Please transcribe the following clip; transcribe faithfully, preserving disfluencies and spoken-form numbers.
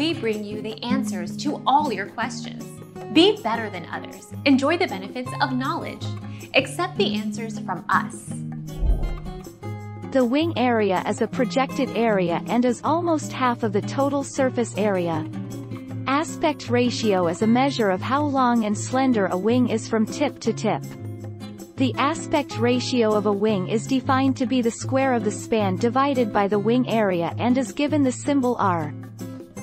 we bring you the answers to all your questions. Be better than others. Enjoy the benefits of knowledge. Accept the answers from us. The wing area is a projected area and is almost half of the total surface area. Aspect ratio is a measure of how long and slender a wing is from tip to tip. The aspect ratio of a wing is defined to be the square of the span divided by the wing area and is given the symbol R.